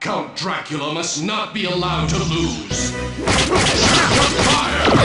Count Dracula must not be allowed to lose. Fire!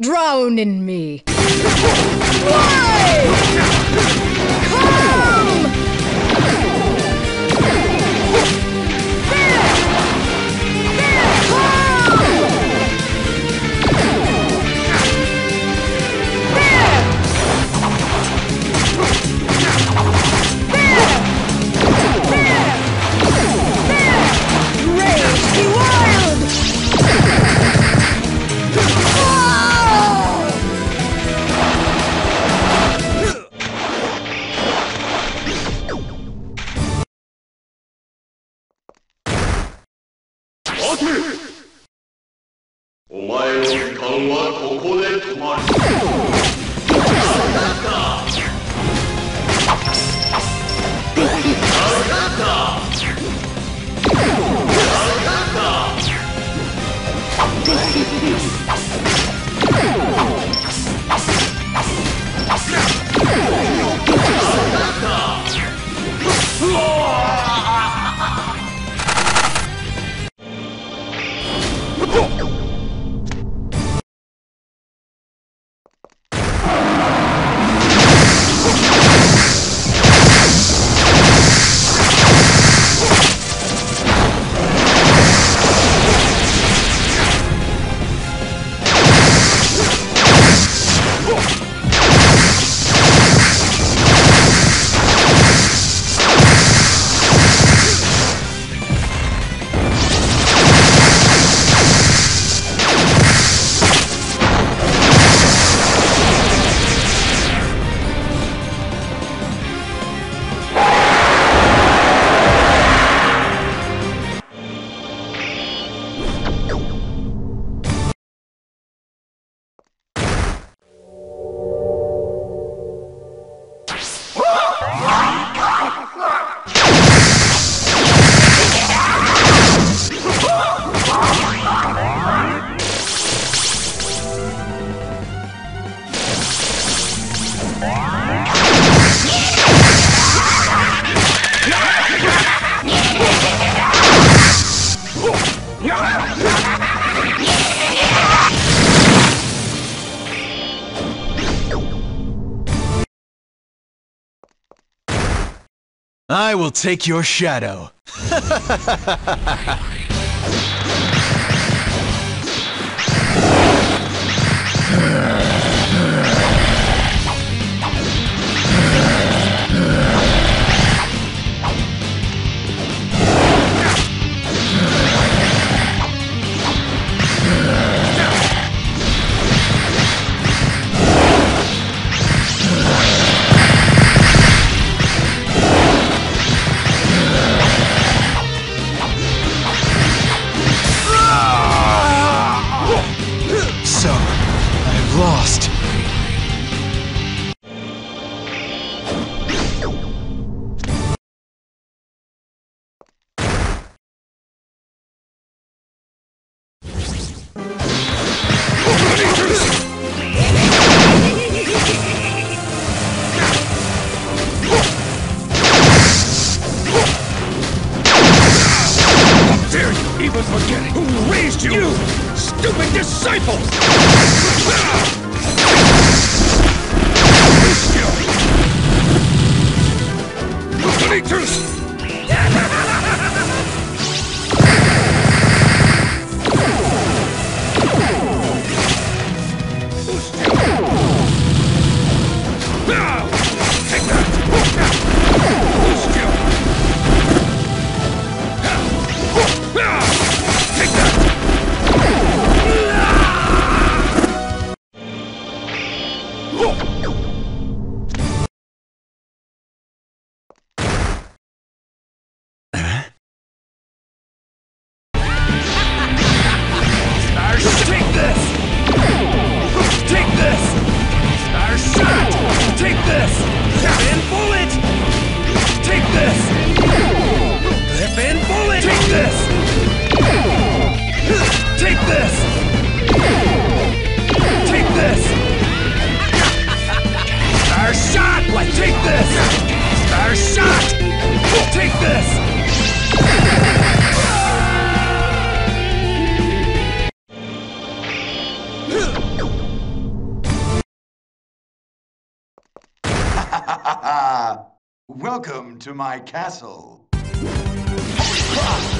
Drown in me. I will take your shadow. Welcome to my castle. Oh!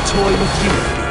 toy with you.